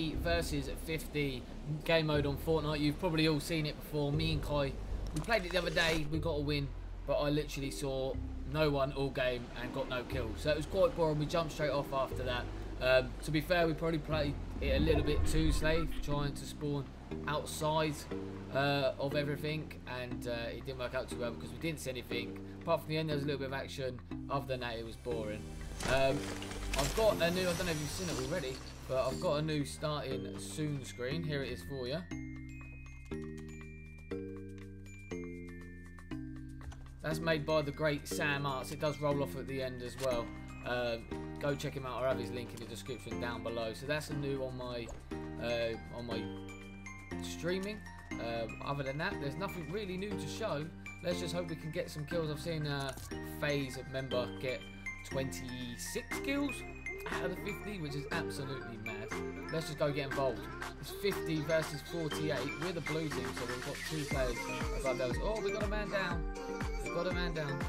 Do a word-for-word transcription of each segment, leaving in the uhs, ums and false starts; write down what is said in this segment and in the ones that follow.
versus fifty game mode on Fortnite. You've probably all seen it before. Me and Kai, we played it the other day. We got a win, but I literally saw no one all game and got no kill. So it was quite boring. We jumped straight off after that. Um, to be fair, we probably played it a little bit too safe, trying to spawn outside uh, of everything, and uh, it didn't work out too well because we didn't see anything. Apart from the end, there was a little bit of action. Other than that, it was boring. Um, I've got a new, I don't know if you've seen it already, but I've got a new starting soon screen. Here it is for you. That's made by the great Sam Arts. It does roll off at the end as well. Um, go check him out. I'll have his link in the description down below. So that's a new on my uh, on my streaming. Um, other than that, there's nothing really new to show. Let's just hope we can get some kills. I've seen uh, FaZe member get twenty-six kills out of the fifty, which is absolutely mad. Let's just go get involved. It's fifty versus forty-eight. We're the blue team, so we've got two players above those. Oh, we got a man down. We got a man down.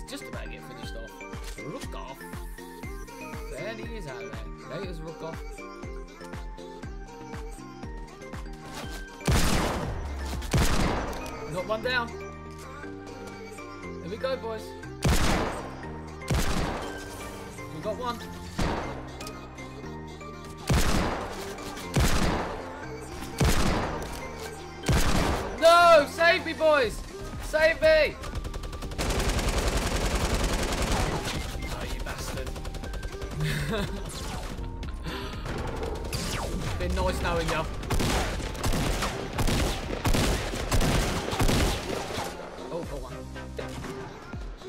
He's just about to get finished off. Rook off. There he is out there. There's Rook off. Not one down. Here we go, boys. We got one. No! Save me, boys! Save me! Oh, you bastard. Been nice knowing you. Oh, got one.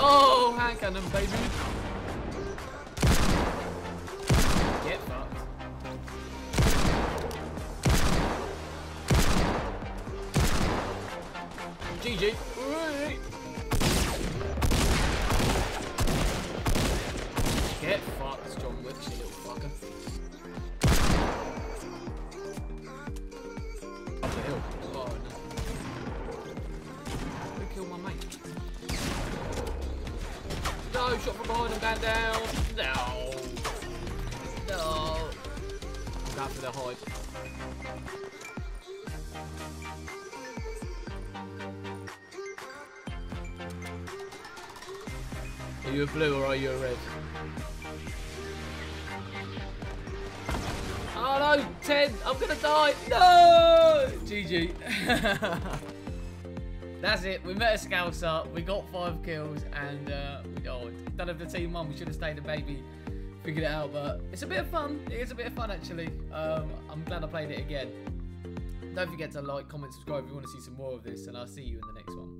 Oh, hand cannon, baby. G G. Get fucked, John Wick, you little fucker. Up the hill. Oh no. Who killed my mate? No, shot from behind and down down. No. No. I'm going for the hide. Are you a blue or are you a red? Oh no, ten! I'm gonna die! No! G G. That's it, we met a scouser, we got five kills, and uh, oh, don't have the team one, we should have stayed a baby, figured it out, but it's a bit of fun, it is a bit of fun actually. Um, I'm glad I played it again. Don't forget to like, comment, subscribe if you want to see some more of this, and I'll see you in the next one.